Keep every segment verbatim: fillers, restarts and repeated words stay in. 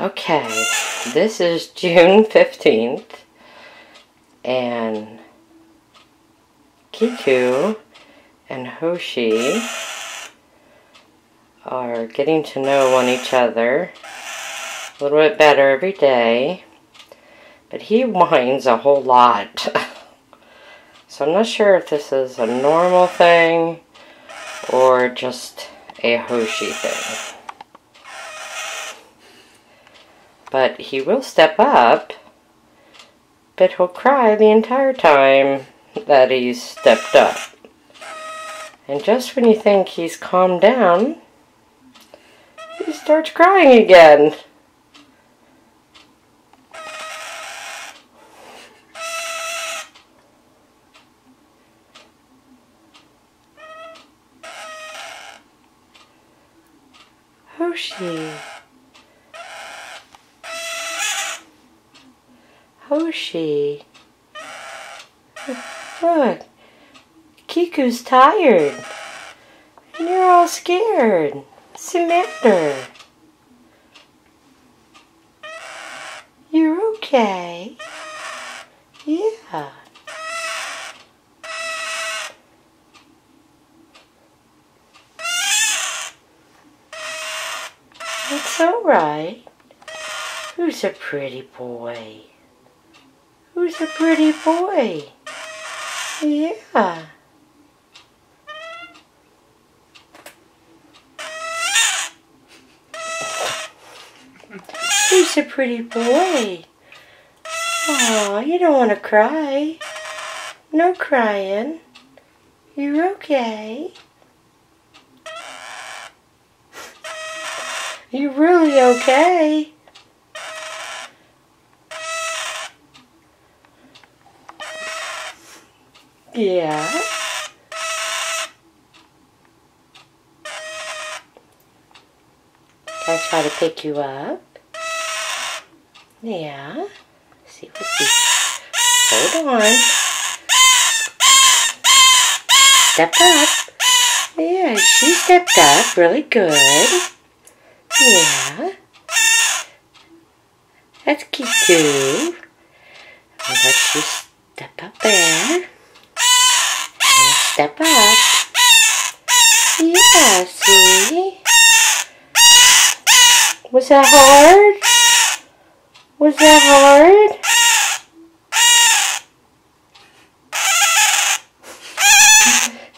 Okay, this is June fifteenth, and Kiku and Hoshi are getting to know one each other a little bit better every day, but he whines a whole lot. So I'm not sure if this is a normal thing or just a Hoshi thing. But he will step up, but he'll cry the entire time that he's stepped up. And just when you think he's calmed down, he starts crying again. Hoshi. Hoshi. Look, Kiku's tired. And you're all scared. Samantha. You're okay. Yeah. It's alright. Who's a pretty boy? Who's a pretty boy? Yeah. Who's a pretty boy? Aw, you don't want to cry. No crying. You're okay. You're really okay. Yeah. I'll try to pick you up. Yeah. See what we... Hold on. Step up. Yeah, she stepped up. Really good. Yeah. That's Kiku. I'll let you step up there. Step up. Yeah, see? Was that hard? Was that hard?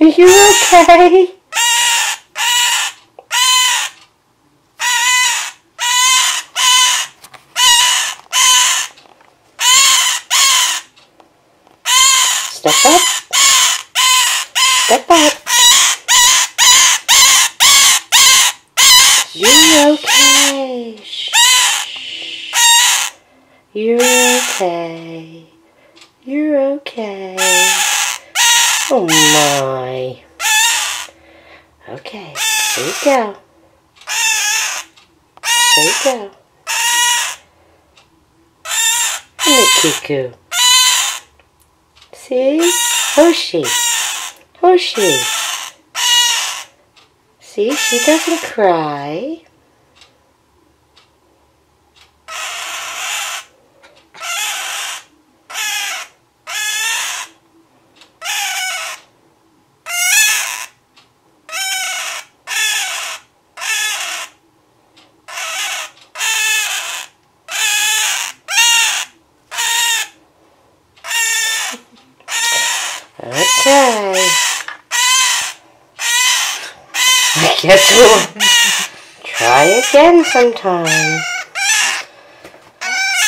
Are you okay? Step up. Step up. You're okay. Shh. You're okay. You're okay. Oh my. Okay. There you go. There you go. Look, Kiku. See? Hoshi. Hoshi. See, she doesn't cry. Okay. I guess we'll try again sometime.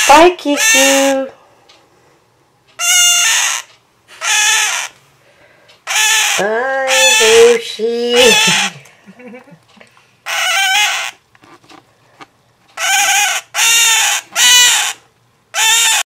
Bye, Kiku. Bye, Hoshi.